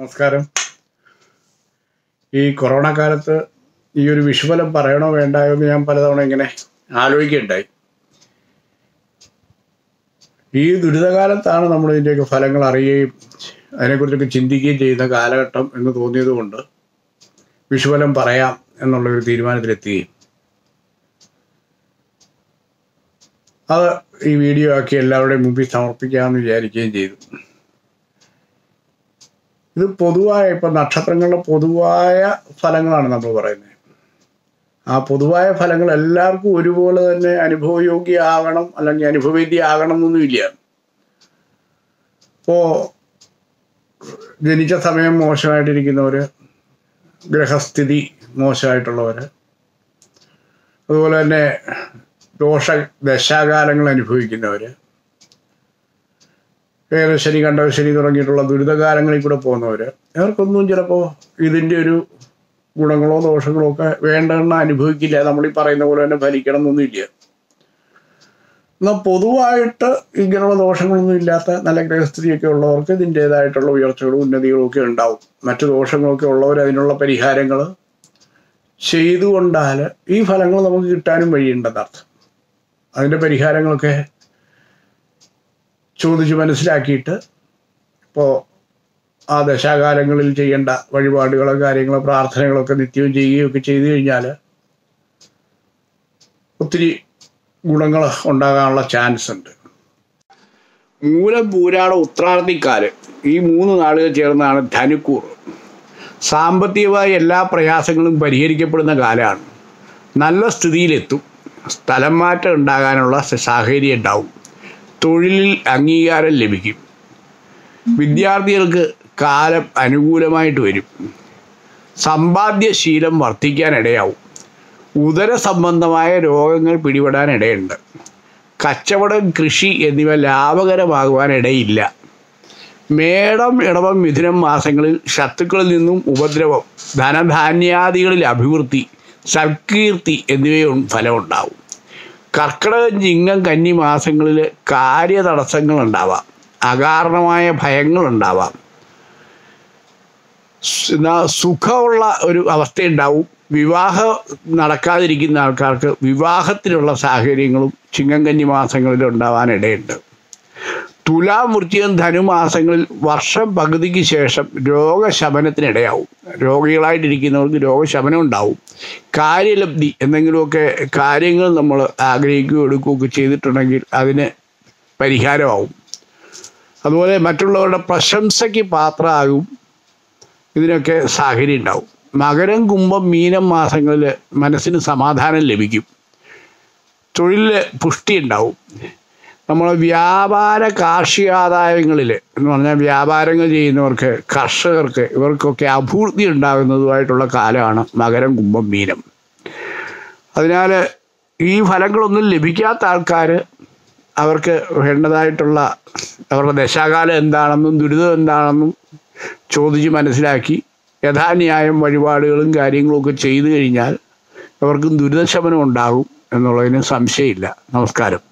നമസ്കാരം. ഈ കൊറോണ കാലത്ത് ഈ ഒരു വിഷ്വലം പറയണോ വേണ്ടായോ എന്ന് ഞാൻ പലതവണ ഇങ്ങനെ ആലോചിക്കുകയുണ്ടായി. ഈ ദുരിതകാലത്താണ് നമ്മൾ ഇതിൻ്റെയൊക്കെ ഫലങ്ങൾ അറിയുകയും അതിനെക്കുറിച്ചൊക്കെ ചിന്തിക്കുകയും ചെയ്യുന്ന കാലഘട്ടം എന്ന് തോന്നിയതുകൊണ്ട് വിഷ്വലം പറയാം എന്നുള്ളൊരു തീരുമാനത്തിലെത്തുകയും അത് ഈ വീഡിയോ ആക്കി എല്ലാവരുടെയും മുമ്പിൽ സമർപ്പിക്കാമെന്ന് വിചാരിക്കുകയും ചെയ്തു. ഇത് പൊതുവായ ഇപ്പം നക്ഷത്രങ്ങളുടെ പൊതുവായ ഫലങ്ങളാണ് നമ്മൾ പറയുന്നത്. ആ പൊതുവായ ഫലങ്ങൾ എല്ലാവർക്കും ഒരുപോലെ തന്നെ അനുഭവയോഗ്യമാകണം അല്ലെങ്കിൽ അനുഭവവേദ്യമാകണം എന്നൊന്നുമില്ല. ഇപ്പോൾ ജനിച്ച സമയം മോശമായിട്ടിരിക്കുന്നവർ, ഗ്രഹസ്ഥിതി മോശമായിട്ടുള്ളവർ, അതുപോലെ തന്നെ ദശാകാലങ്ങൾ അനുഭവിക്കുന്നവർ, ഏകശനി കണ്ടകശനി തുടങ്ങിയിട്ടുള്ള ദുരിതകാലങ്ങളിൽ കൂടെ പോകുന്നവർ, ഇവർക്കൊന്നും ചിലപ്പോൾ ഇതിൻ്റെ ഒരു ഗുണങ്ങളോ ദോഷങ്ങളോ ഒക്കെ വേണ്ടെന്ന് അനുഭവിക്കില്ല. നമ്മളീ പറയുന്ന പോലെ തന്നെ ഫലിക്കണം എന്നൊന്നുമില്ല. എന്നാൽ പൊതുവായിട്ട് ഇങ്ങനെയുള്ള ദോഷങ്ങളൊന്നും ഇല്ലാത്ത നല്ല ഗ്രഹസ്ഥിതിയൊക്കെ ഉള്ളവർക്ക് ഇതിൻ്റേതായിട്ടുള്ള ഉയർച്ചകളും ഉന്നതികളും ഒക്കെ ഉണ്ടാവും. മറ്റു ദോഷങ്ങളൊക്കെ ഉള്ളവർ അതിനുള്ള പരിഹാരങ്ങൾ ചെയ്തുകൊണ്ടാൽ ഈ ഫലങ്ങൾ നമുക്ക് കിട്ടാനും വഴിയുണ്ടെന്ന് അർത്ഥം. അതിൻ്റെ പരിഹാരങ്ങളൊക്കെ ചോദിച്ച് മനസ്സിലാക്കിയിട്ട് ഇപ്പോൾ ആ ദശാകാലങ്ങളിൽ ചെയ്യേണ്ട വഴിപാടുകളോ കാര്യങ്ങളോ പ്രാർത്ഥനകളൊക്കെ നിത്യവും ചെയ്യുകയൊക്കെ ചെയ്തു കഴിഞ്ഞാൽ ഒത്തിരി ഗുണങ്ങൾ ഉണ്ടാകാനുള്ള ചാൻസ് ഉണ്ട്. മൂലം പൂരാട ഉത്രാർത്തിക്കാല് ഈ 3 നാളുകൾ ചേർന്നാണ് ധനുക്കൂർ. സാമ്പത്തികമായ എല്ലാ പ്രയാസങ്ങളും പരിഹരിക്കപ്പെടുന്ന കാലമാണ്. നല്ല സ്ഥിതിയിലെത്തും. സ്ഥലം മാറ്റം ഉണ്ടാകാനുള്ള സാഹചര്യം ഉണ്ടാവും. തൊഴിലിൽ അംഗീകാരം ലഭിക്കും. വിദ്യാർത്ഥികൾക്ക് കാലം അനുകൂലമായിട്ട് വരും. സമ്പാദ്യശീലം വർദ്ധിക്കാനിടയാവും. ഉദര സംബന്ധമായ രോഗങ്ങൾ പിടിപെടാനിടയുണ്ട്. കച്ചവടം, കൃഷി എന്നിവ ലാഭകരമാകുവാനിടയില്ല. മേടം, ഇടവം, മിഥുനം മാസങ്ങളിൽ ശത്രുക്കളിൽ നിന്നും ഉപദ്രവം, ധനധാന്യാദികളിൽ അഭിവൃദ്ധി, സൽകീർത്തി എന്നിവയും ഫലമുണ്ടാവും. കർക്കിടകം, ചിങ്ങം, കന്നി മാസങ്ങളിൽ കാര്യതടസ്സങ്ങളുണ്ടാവാം. അകാരണമായ ഭയങ്ങളുണ്ടാവാം. സുഖമുള്ള ഒരു അവസ്ഥയുണ്ടാവും. വിവാഹം നടക്കാതിരിക്കുന്ന ആൾക്കാർക്ക് വിവാഹത്തിനുള്ള സാഹചര്യങ്ങളും ചിങ്ങം കന്നി മാസങ്ങളിൽ ഉണ്ടാവാനിടയുണ്ട്. തുലാം, വൃശ്ചികം, ധനുമാസങ്ങളിൽ വർഷം പകുതിക്ക് ശേഷം രോഗശമനത്തിനിടയാവും. രോഗികളായിട്ടിരിക്കുന്നവർക്ക് രോഗശമനം ഉണ്ടാവും. കാര്യലബ്ധി, എന്തെങ്കിലുമൊക്കെ കാര്യങ്ങൾ നമ്മൾ ആഗ്രഹിക്കുകയോ എടുക്കുകയൊക്കെ ചെയ്തിട്ടുണ്ടെങ്കിൽ അതിന് പരിഹാരമാവും. അതുപോലെ മറ്റുള്ളവരുടെ പ്രശംസയ്ക്ക് പാത്രമാകും. ഇതിനൊക്കെ സാഹചര്യം ഉണ്ടാവും. മകരം, കുംഭം, മീനം മാസങ്ങളിൽ മനസ്സിന് സമാധാനം ലഭിക്കും. തൊഴിലിൽ പുഷ്ടി ഉണ്ടാവും. നമ്മൾ വ്യാപാര കാർഷികാദായങ്ങളിൽ എന്ന് പറഞ്ഞാൽ വ്യാപാരങ്ങൾ ചെയ്യുന്നവർക്ക്, കർഷകർക്ക്, ഇവർക്കൊക്കെ അഭിവൃദ്ധി ഉണ്ടാകുന്നതുമായിട്ടുള്ള കാലമാണ് മകരം, കുംഭം, മീനം. അതിനാൽ ഈ ഫലങ്ങളൊന്നും ലഭിക്കാത്ത ആൾക്കാർ അവർക്ക് വേണ്ടതായിട്ടുള്ള അവരുടെ ദശാകാലം എന്താണെന്നും ദുരിതം എന്താണെന്നും ചോദിച്ച് മനസ്സിലാക്കി യഥാന്യായം വഴിപാടുകളും കാര്യങ്ങളുമൊക്കെ ചെയ്തു കഴിഞ്ഞാൽ അവർക്കും ദുരിതശമനം ഉണ്ടാകും എന്നുള്ളതിന് സംശയമില്ല. നമസ്കാരം.